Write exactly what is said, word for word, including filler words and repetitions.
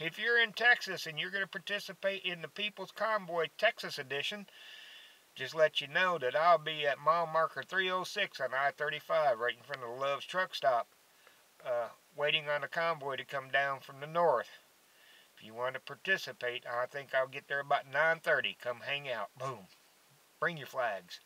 if you're in Texas and you're going to participate in the People's Convoy Texas Edition, just let you know that I'll be at mile marker three oh six on I thirty-five right in front of the Love's Truck Stop, uh, waiting on the convoy to come down from the north. If you want to participate, I think I'll get there about nine thirty. Come hang out. Boom. Bring your flags.